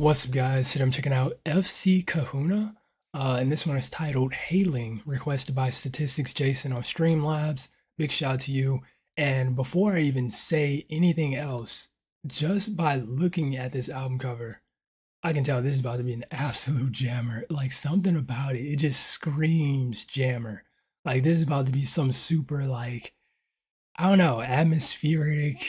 What's up, guys? Today I'm checking out FC Kahuna, and this one is titled Hayling, requested by Statistics Jason on Streamlabs. Big shout out to you. And before I even say anything else, just by looking at this album cover, I can tell this is about to be an absolute jammer. Like, something about it, it just screams jammer. Like, this is about to be some super, like, I don't know, atmospheric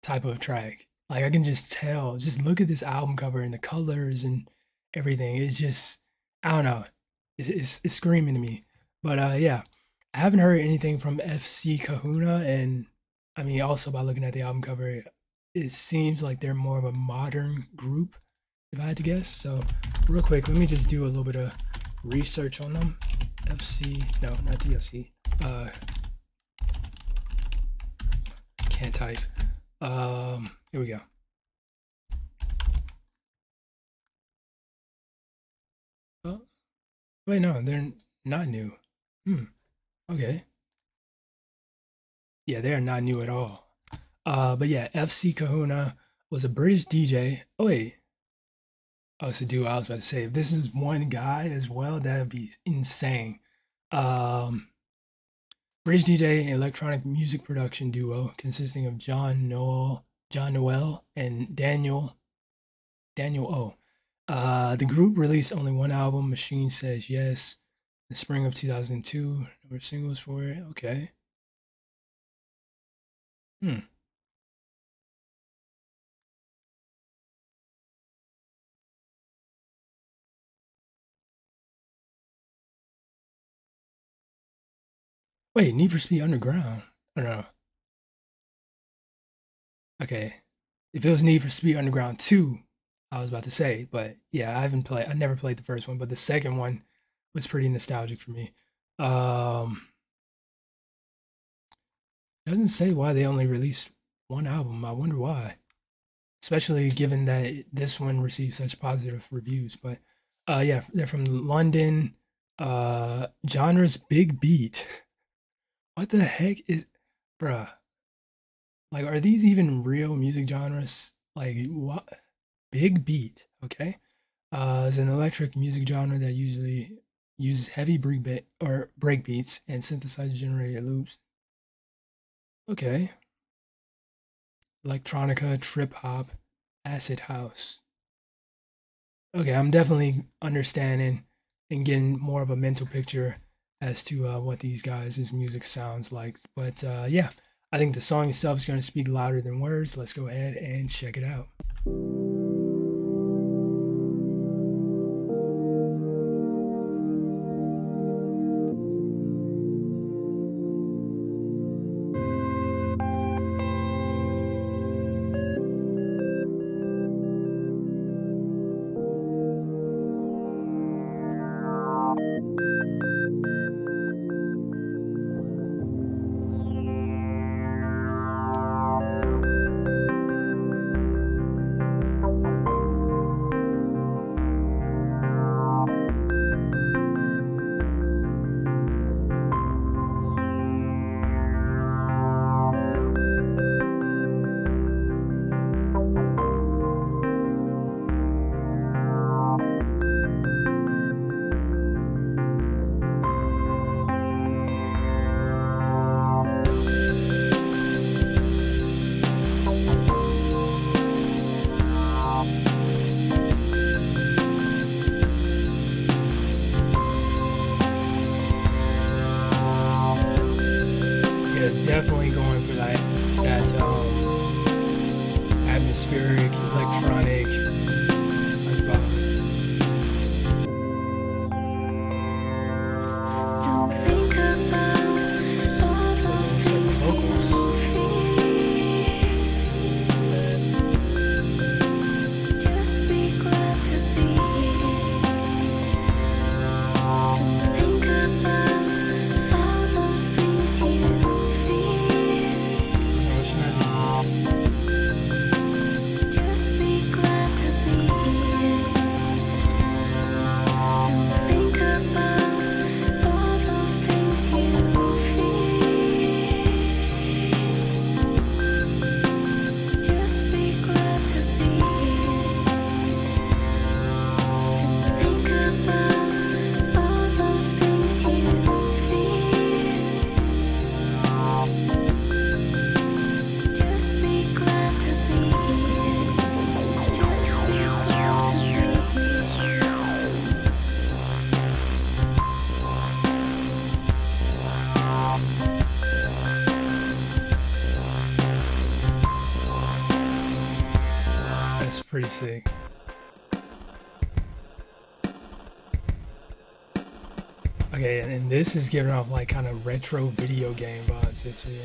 type of track. Like, I can just tell, just look at this album cover and the colors and everything. It's just, I don't know, it's screaming to me. But yeah, I haven't heard anything from FC Kahuna, and I mean, also by looking at the album cover, it seems like they're more of a modern group, if I had to guess. So real quick, let me just do a little bit of research on them. FC, no, not DFC. Can't type. Here we go. Oh, wait, no, they're not new. Okay. Yeah, they're not new at all. But yeah, FC Kahuna was a British DJ. Oh, wait. Oh, it's a dude. I was about to say, if this is one guy as well, that'd be insane. British DJ and electronic music production duo consisting of John Noel and Daniel O. The group released only one album, Machine Says Yes, in the spring of 2002. There were singles for it. Okay. Wait, Need for Speed Underground. I don't know. Okay. If it was Need for Speed Underground 2, I was about to say, but yeah, I never played the first one, but the second one was pretty nostalgic for me. Doesn't say why they only released one album. I wonder why. Especially given that this one received such positive reviews. But yeah, they're from London. Genres big beat. What the heck is, bruh? Like, are these even real music genres? Like, what? Big beat, okay? It's an electric music genre that usually uses heavy break beats and synthesizer-generated loops. Okay. Electronica, trip hop, acid house. Okay, I'm definitely understanding and getting more of a mental picture as to what these guys' music sounds like. But yeah, I think the song itself is going to speak louder than words. Let's go ahead and check it out. Definitely going for that atmospheric, electronic vocals. Just be glad to be That's pretty sick. Okay, and this is giving off like kind of retro video game vibes this year.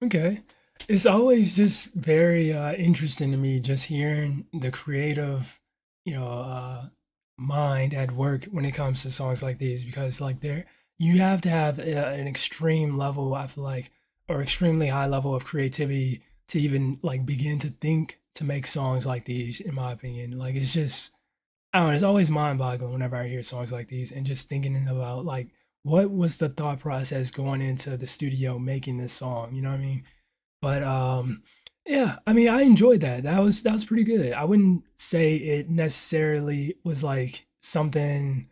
Okay, it's always just very interesting to me just hearing the creative, mind at work when it comes to songs like these, because like you have to have an extreme level, I feel like, or extremely high level of creativity to even like begin to think to make songs like these, in my opinion. Like it's just, I don't know, it's always mind-boggling whenever I hear songs like these and just thinking about like, what was the thought process going into the studio making this song? You know what I mean? But yeah, I mean, I enjoyed that. That was pretty good. I wouldn't say it necessarily was like something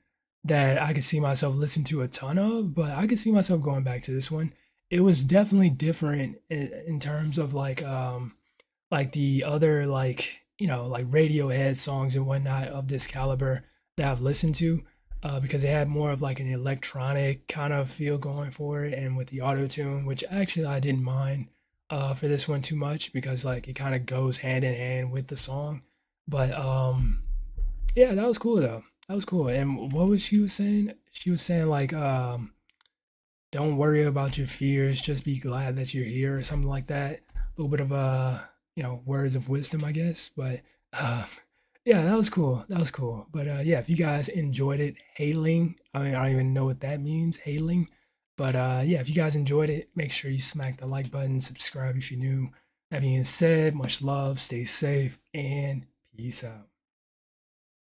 that I could see myself listening to a ton of, but I could see myself going back to this one. It was definitely different in terms of like the other, like, you know, like Radiohead songs and whatnot of this caliber that I've listened to, because it had more of like an electronic kind of feel going for it, and with the auto tune, which actually I didn't mind for this one too much, because like it kind of goes hand in hand with the song. But yeah, that was cool though. That was cool. And what was she saying? She was saying like, don't worry about your fears, just be glad that you're here, or something like that. A little bit of you know, words of wisdom, I guess. But yeah, that was cool. That was cool. But yeah, if you guys enjoyed it, Hayling. I mean, I don't even know what that means, Hayling. But yeah, if you guys enjoyed it, make sure you smack the like button, subscribe if you're new. That being said, much love, stay safe, and peace out.